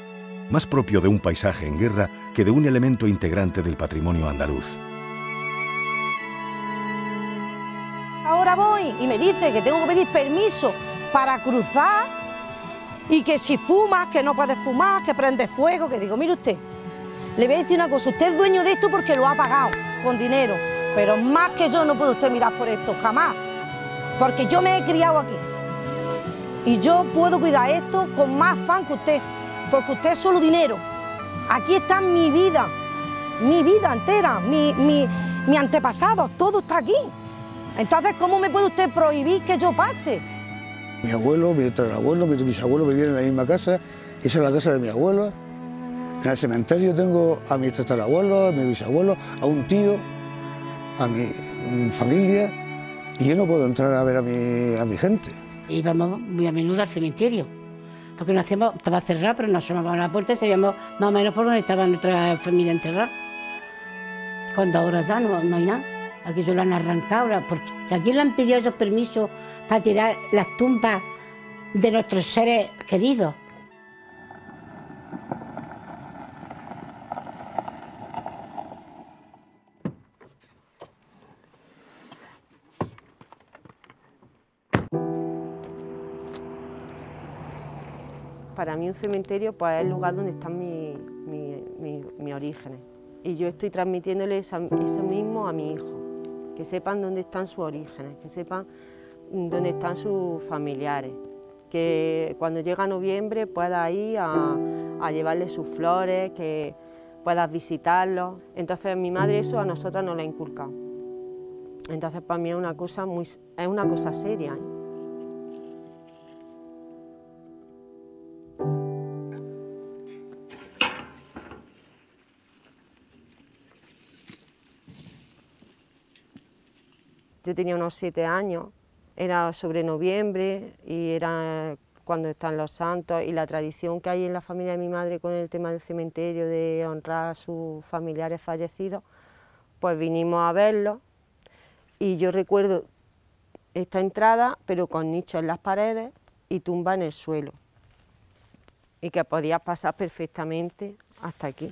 más propio de un paisaje en guerra que de un elemento integrante del patrimonio andaluz. Ahora voy y me dice que tengo que pedir permiso para cruzar y que si fumas, que no puedes fumar, que prende fuego, que digo, mire usted, le voy a decir una cosa, usted es dueño de esto porque lo ha pagado con dinero, pero más que yo no puede usted mirar por esto, jamás, porque yo me he criado aquí. Y yo puedo cuidar esto con más afán que usted, porque usted es solo dinero. Aquí está mi vida, mi vida entera, mi, mi, mi antepasado, todo está aquí. Entonces, ¿cómo me puede usted prohibir que yo pase? Mi abuelo, mi tatarabuelo, mis abuelos vivían en la misma casa, esa es la casa de mi abuelo. En el cementerio tengo a mis tatarabuelos, a mis bisabuelos, a un tío, a mi familia, y yo no puedo entrar a ver a mi, a mi gente. Íbamos muy a menudo al cementerio, porque nos hacíamos, estaba cerrado, pero nos asomábamos a la puerta y sabíamos más o menos por dónde estaba nuestra familia enterrada. Cuando ahora ya no, no hay nada, aquí se lo han arrancado, porque aquí le han pedido esos permisos para tirar las tumbas de nuestros seres queridos. Para mí un cementerio pues, es el lugar donde están mis mi, mi, mi orígenes. Y yo estoy transmitiéndole eso mismo a mi hijo. Que sepan dónde están sus orígenes, que sepan dónde están sus familiares. Que cuando llega noviembre puedas ir a, a llevarle sus flores, que puedas visitarlos. Entonces mi madre eso a nosotras nos la inculca. Entonces para mí es una cosa, muy, es una cosa seria, ¿eh? Yo tenía unos siete años, era sobre noviembre y era cuando están los santos y la tradición que hay en la familia de mi madre con el tema del cementerio, de honrar a sus familiares fallecidos, pues vinimos a verlo y yo recuerdo esta entrada, pero con nichos en las paredes y tumba en el suelo y que podías pasar perfectamente hasta aquí.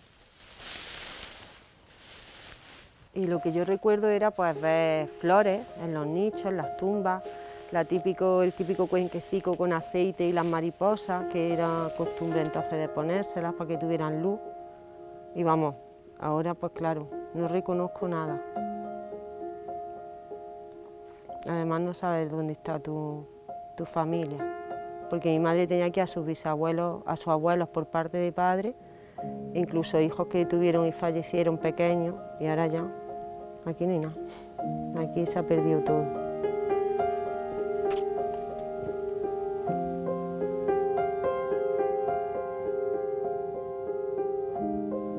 Y lo que yo recuerdo era pues, ver flores en los nichos, en las tumbas, la típico, el típico cuenquecico con aceite y las mariposas, que era costumbre entonces de ponérselas para que tuvieran luz. Y vamos, ahora pues claro, no reconozco nada. Además no sabes dónde está tu, tu familia, porque mi madre tenía aquí a sus bisabuelos, a sus abuelos por parte de padre, incluso hijos que tuvieron y fallecieron pequeños, y ahora ya. Aquí no hay nada, aquí se ha perdido todo.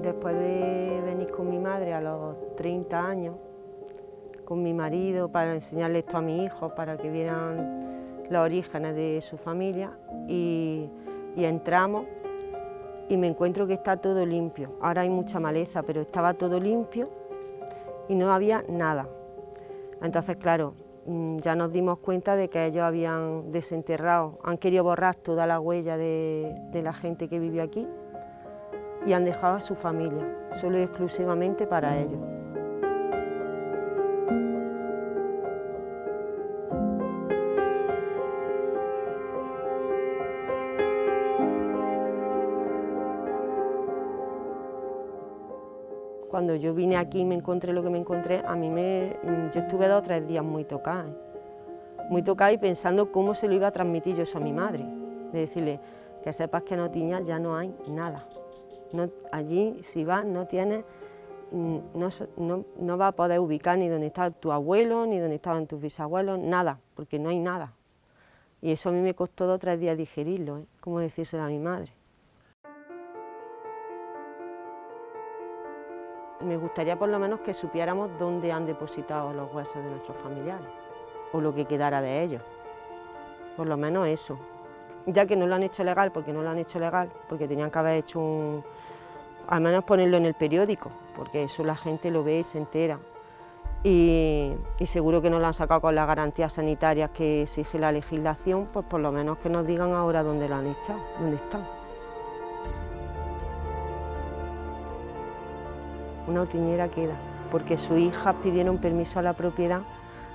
Después de venir con mi madre a los treinta años, con mi marido, para enseñarle esto a mis hijos, para que vieran los orígenes de su familia, y, y entramos y me encuentro que está todo limpio. Ahora hay mucha maleza, pero estaba todo limpio y no había nada. Entonces, claro, ya nos dimos cuenta de que ellos habían desenterrado, han querido borrar toda la huella de, de la gente que vivió aquí y han dejado a su familia, solo y exclusivamente para ellos. Cuando yo vine aquí y me encontré lo que me encontré, a mí me... yo estuve dos o tres días muy tocada, ¿eh? muy tocada y pensando cómo se lo iba a transmitir yo eso a mi madre, de decirle que sepas que en Otíñar ya no hay nada, no, allí si vas no tienes, no, no, no vas a poder ubicar ni dónde está tu abuelo, ni dónde estaban tus bisabuelos, nada, porque no hay nada. Y eso a mí me costó dos o tres días digerirlo, ¿eh? Cómo decírselo a mi madre. Me gustaría por lo menos que supiéramos dónde han depositado los huesos de nuestros familiares o lo que quedara de ellos, por lo menos eso. Ya que no lo han hecho legal, porque no lo han hecho legal, porque tenían que haber hecho un... al menos ponerlo en el periódico, porque eso la gente lo ve y se entera. Y, y seguro que no lo han sacado con las garantías sanitarias que exige la legislación, pues por lo menos que nos digan ahora dónde lo han echado, dónde están. Una otiñera queda, porque sus hijas pidieron permiso a la propiedad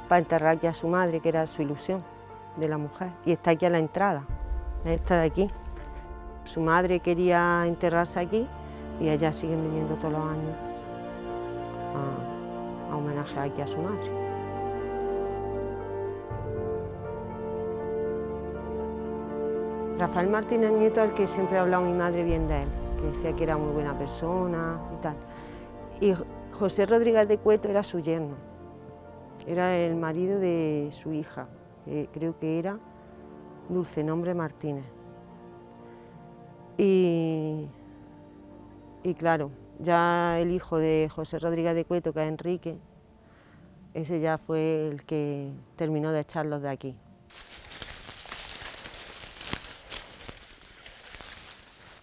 para enterrar aquí a su madre, que era su ilusión de la mujer, y está aquí a la entrada, esta de aquí. Su madre quería enterrarse aquí y ellas siguen viniendo todos los años a, a homenajear aquí a su madre. Rafael Martínez Nieto, al que siempre ha hablado mi madre bien de él, que decía que era muy buena persona y tal. Y José Rodríguez de Cueto era su yerno, era el marido de su hija, que creo que era Dulcenombre Martínez. Y, Y claro, ya el hijo de José Rodríguez de Cueto, que es Enrique, ese ya fue el que terminó de echarlos de aquí.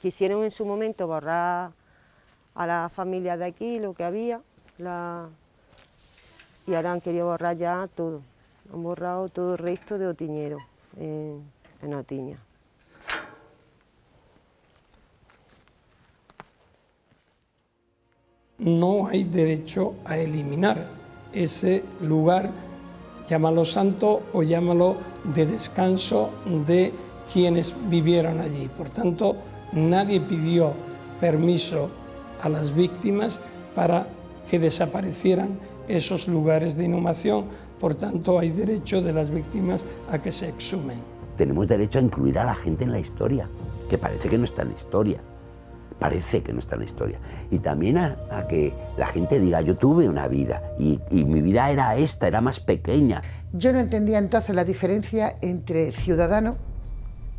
Quisieron en su momento borrar a las familias de aquí lo que había, la... y ahora han querido borrar ya todo. Han borrado todo el resto de otiñeros en, en Otíñar. No hay derecho a eliminar ese lugar, llámalo santo o llámalo de descanso de quienes vivieron allí. Por tanto, nadie pidió permiso a las víctimas para que desaparecieran esos lugares de inhumación. Por tanto, hay derecho de las víctimas a que se exhumen. Tenemos derecho a incluir a la gente en la historia, que parece que no está en la historia. Parece que no está en la historia. Y también a, a que la gente diga, yo tuve una vida y, y mi vida era esta, era más pequeña. Yo no entendía entonces la diferencia entre ciudadano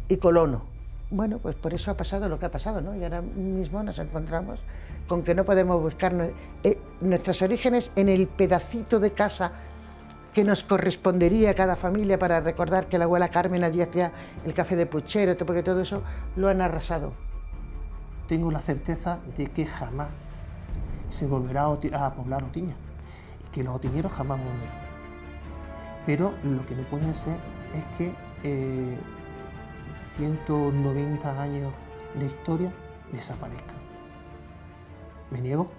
y colono. Bueno, pues por eso ha pasado lo que ha pasado, ¿no? Y ahora mismo nos encontramos con que no podemos buscar nuestros orígenes en el pedacito de casa que nos correspondería a cada familia para recordar que la abuela Carmen allí hacía el café de puchero, porque todo eso lo han arrasado. Tengo la certeza de que jamás se volverá a poblar Otíñar, que los otiñeros jamás volverán. Pero lo que no puede ser es que eh, ciento noventa años de historia desaparezcan. ¿Me niego?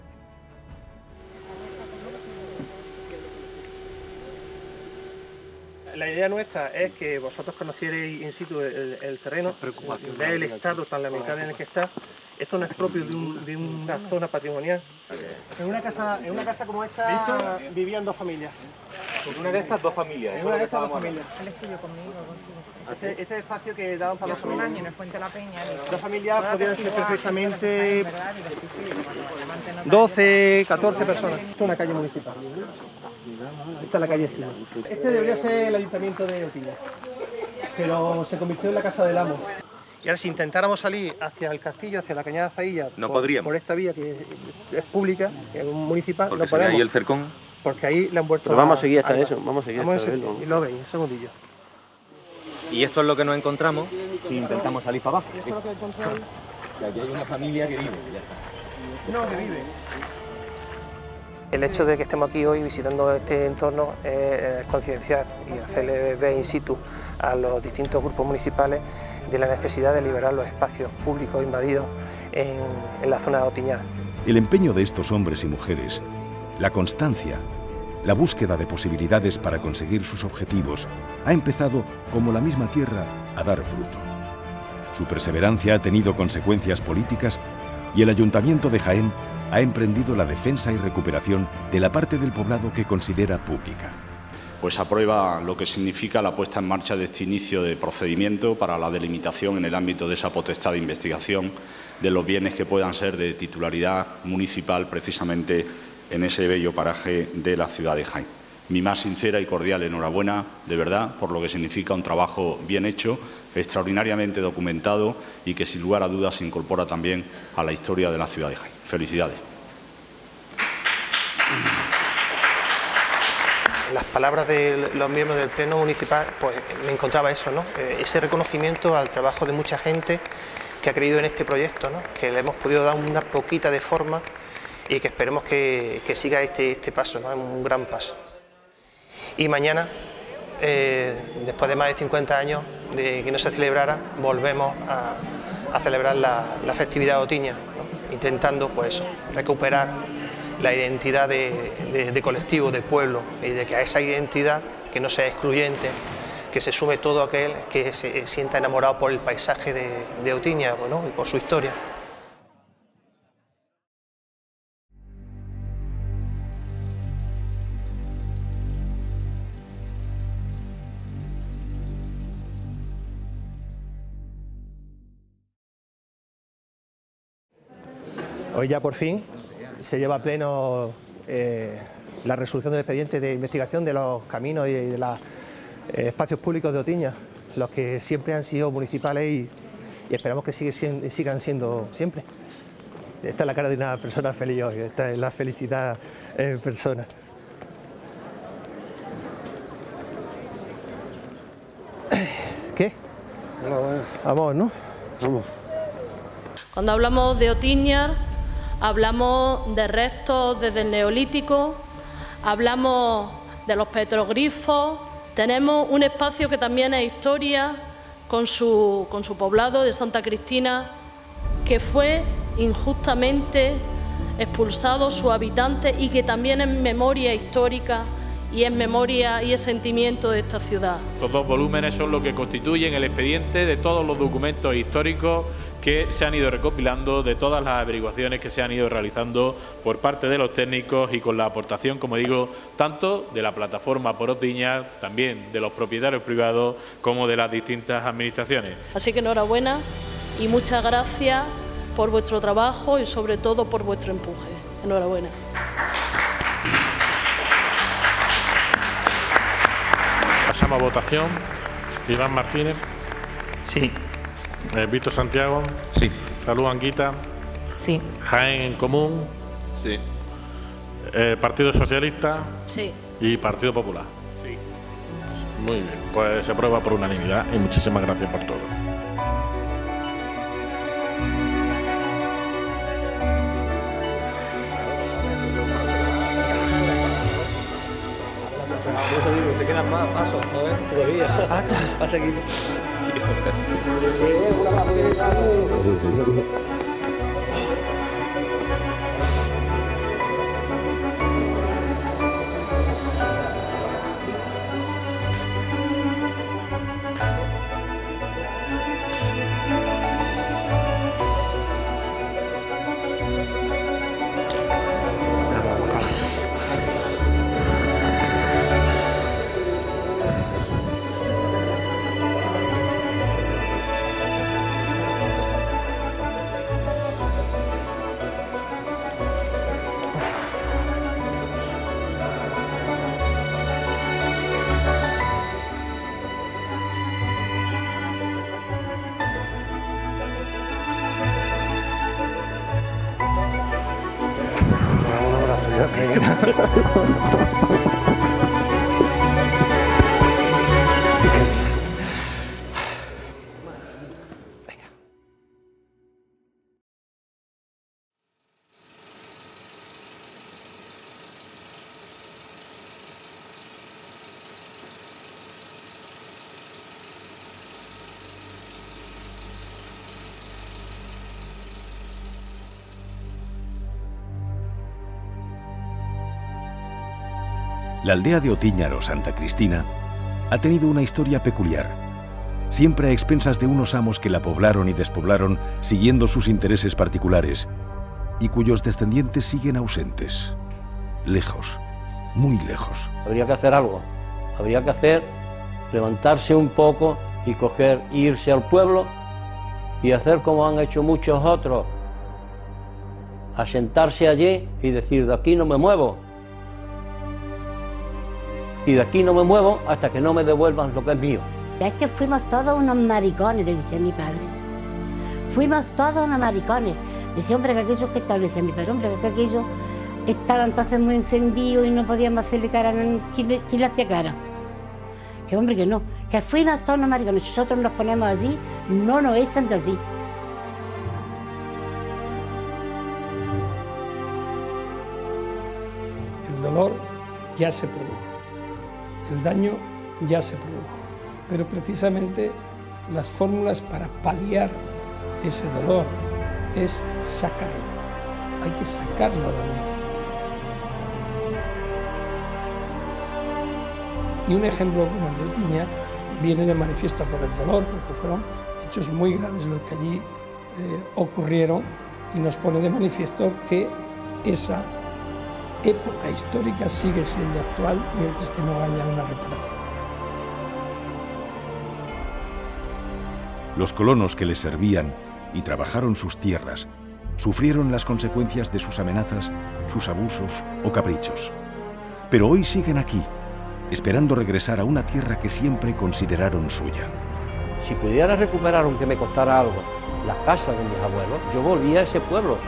La idea nuestra es que vosotros conocierais in situ el, el terreno, veáis el estado tan lamentable en el que está. Esto no es propio de, un, de una zona patrimonial. En una casa, en una casa como esta vivían dos familias. En una de estas dos familias. En una de estas dos familias. Él estudió conmigo. Este, este espacio que daban para los familias. Yo soy Fuente la Peña. Dos familias podían ser perfectamente doce, catorce personas. Esto es una calle municipal. Esta es la calle Esquina. Este debería ser el ayuntamiento de Otíñar, pero se convirtió en la casa del amo. Y ahora si intentáramos salir hacia el castillo, hacia la Cañada Zailla, no por, por esta vía que es pública, que es municipal, porque no podemos. Ahí el cercón. Porque ahí le han vuelto. Pero vamos a seguir hasta a... eso, vamos a seguir vamos hasta eso. Y lo ven, un segundillo. Y esto es lo que nos encontramos si intentamos salir para abajo. Y esto es lo que encontramos. Y aquí hay una familia que vive, que ya está. No, que vive. El hecho de que estemos aquí hoy visitando este entorno es concienciar y hacerle ver in situ a los distintos grupos municipales de la necesidad de liberar los espacios públicos invadidos en, en la zona otiñana. El empeño de estos hombres y mujeres, la constancia, la búsqueda de posibilidades para conseguir sus objetivos, ha empezado, como la misma tierra, a dar fruto. Su perseverancia ha tenido consecuencias políticas y el Ayuntamiento de Jaén ha emprendido la defensa y recuperación de la parte del poblado que considera pública. Pues aprueba lo que significa la puesta en marcha de este inicio de procedimiento para la delimitación en el ámbito de esa potestad de investigación de los bienes que puedan ser de titularidad municipal precisamente en ese bello paraje de la ciudad de Jaén. Mi más sincera y cordial enhorabuena, de verdad, por lo que significa un trabajo bien hecho, extraordinariamente documentado y que sin lugar a dudas se incorpora también a la historia de la ciudad de Jaén. Felicidades. Las palabras de los miembros del Pleno Municipal, pues me encontraba eso, ¿no? Ese reconocimiento al trabajo de mucha gente que ha creído en este proyecto, ¿no? Que le hemos podido dar una poquita de forma y que esperemos que, que siga este, este paso, ¿no? Un gran paso. Y mañana, eh, después de más de cincuenta años de que no se celebrara, volvemos a, a celebrar la, la festividad otiña, ¿no? Intentando pues eso, recuperar la identidad de, de, de colectivo, de pueblo, y de que a esa identidad que no sea excluyente, que se sume todo aquel que se sienta enamorado por el paisaje de, de Otíñar, ¿no? Y por su historia. Hoy ya por fin se lleva a pleno eh, la resolución del expediente de investigación de los caminos y de los eh, espacios públicos de Otíñar, los que siempre han sido municipales y, y esperamos que sigue, sigan siendo siempre. Esta es la cara de una persona feliz hoy, esta es la felicidad en persona. ¿Qué? Hola, bueno. Vamos, ¿no? Vamos. Cuando hablamos de Otíñar, hablamos de restos desde el Neolítico, hablamos de los petroglifos, tenemos un espacio que también es historia, con su, con su poblado de Santa Cristina, que fue injustamente expulsado su habitante y que también es memoria histórica y es memoria y es sentimiento de esta ciudad. Estos dos volúmenes son lo que constituyen el expediente de todos los documentos históricos que se han ido recopilando, de todas las averiguaciones que se han ido realizando por parte de los técnicos y con la aportación, como digo, tanto de la plataforma por Otíñar, también de los propietarios privados, como de las distintas administraciones. Así que enhorabuena y muchas gracias por vuestro trabajo y sobre todo por vuestro empuje. Enhorabuena. Pasamos a votación. Iván Martínez. Sí. Víctor Santiago. Sí. Salud Anguita. Sí. Jaén en Común. Sí. Eh, Partido Socialista. Sí. Y Partido Popular. Sí. Muy bien. Pues se aprueba por unanimidad y muchísimas gracias por todo. Te quedan más pasos, a ver, todavía. Va a seguir. La aldea de Otíñar o Santa Cristina ha tenido una historia peculiar, siempre a expensas de unos amos que la poblaron y despoblaron siguiendo sus intereses particulares y cuyos descendientes siguen ausentes, lejos, muy lejos. Habría que hacer algo, habría que hacer, levantarse un poco y coger, irse al pueblo y hacer como han hecho muchos otros, asentarse allí y decir, de aquí no me muevo. Y de aquí no me muevo hasta que no me devuelvan lo que es mío. Es que fuimos todos unos maricones, le dice mi padre. Fuimos todos unos maricones. Dice, hombre, que aquellos que establecen mi padre, hombre, que aquellos estaban entonces muy encendidos y no podíamos hacerle cara, ¿quién le hacía cara? Que hombre, que no. Que fuimos todos unos maricones. Nosotros nos ponemos así, no nos echan de así. El dolor ya se produjo. El daño ya se produjo, pero precisamente las fórmulas para paliar ese dolor es sacarlo, hay que sacarlo a la luz. Y un ejemplo como el de Otíñar viene de manifiesto por el dolor, porque fueron hechos muy graves los que allí eh, ocurrieron y nos pone de manifiesto que esa época histórica sigue siendo actual mientras que no haya una reparación. Los colonos que les servían y trabajaron sus tierras sufrieron las consecuencias de sus amenazas, sus abusos o caprichos. Pero hoy siguen aquí, esperando regresar a una tierra que siempre consideraron suya. Si pudiera recuperar, aunque me costara algo, la casa de mis abuelos, yo volvía a ese pueblo.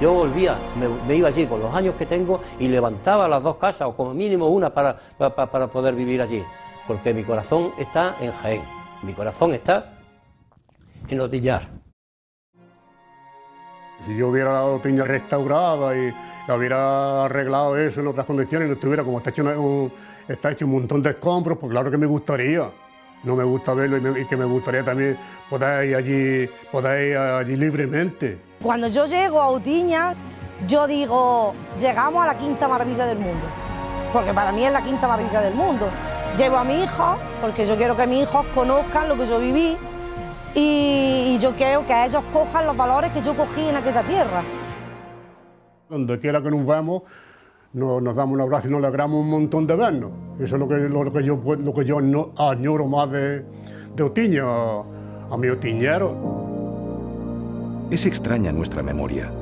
Yo volvía, me, me iba allí con los años que tengo y levantaba las dos casas o como mínimo una para, para, para poder vivir allí, porque mi corazón está en Jaén, mi corazón está en Otíñar. Si yo hubiera la Otíñar restaurada y la hubiera arreglado eso en otras condiciones, no estuviera como está hecho, una, un, está hecho un montón de escombros, pues claro que me gustaría. No me gusta verlo y, me, y que me gustaría también poder ir allí, poder ir allí libremente. Cuando yo llego a Otíñar, yo digo, llegamos a la quinta maravilla del mundo, porque para mí es la quinta maravilla del mundo. Llevo a mi hijo, porque yo quiero que mis hijos conozcan lo que yo viví y, y yo quiero que ellos cojan los valores que yo cogí en aquella tierra. Donde quiera que nos vamos, nos, nos damos un abrazo y nos alegramos un montón de vernos. Eso es lo que, lo, lo que yo, lo que yo no, añoro más de, de Otíñar, a, a mi otiñero. Es extraña nuestra memoria,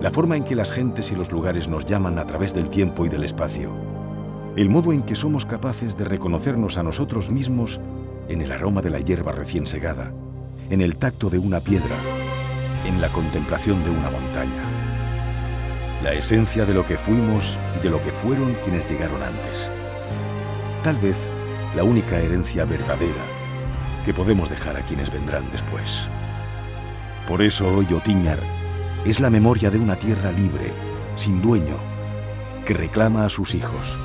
la forma en que las gentes y los lugares nos llaman a través del tiempo y del espacio, el modo en que somos capaces de reconocernos a nosotros mismos en el aroma de la hierba recién segada, en el tacto de una piedra, en la contemplación de una montaña. La esencia de lo que fuimos y de lo que fueron quienes llegaron antes. Tal vez la única herencia verdadera que podemos dejar a quienes vendrán después. Por eso hoy Otíñar es la memoria de una tierra libre, sin dueño, que reclama a sus hijos,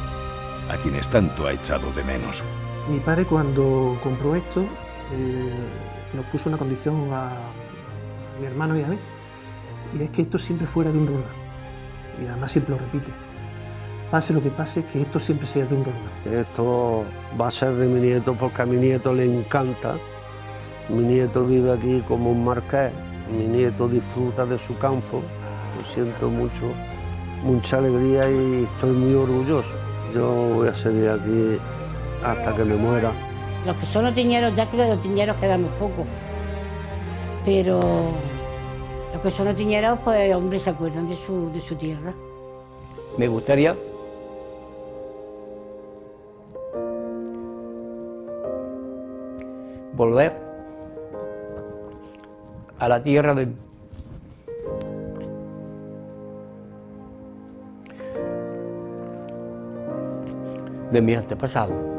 a quienes tanto ha echado de menos. Mi padre, cuando compró esto, eh, nos puso una condición a mi hermano y a mí, y es que esto siempre fuera de un rodado. Y además siempre lo repite, pase lo que pase, que esto siempre sea de un rodado. Esto va a ser de mi nieto porque a mi nieto le encanta. Mi nieto vive aquí como un marqués, mi nieto disfruta de su campo. Lo siento mucho, mucha alegría y estoy muy orgulloso. Yo voy a seguir aquí hasta que me muera. Los que son otiñeros, ya que de otiñeros quedamos pocos, pero... los que son otiñeros, pues, hombre, se acuerdan de su, de su tierra. Me gustaría volver a la tierra de, de mis antepasados.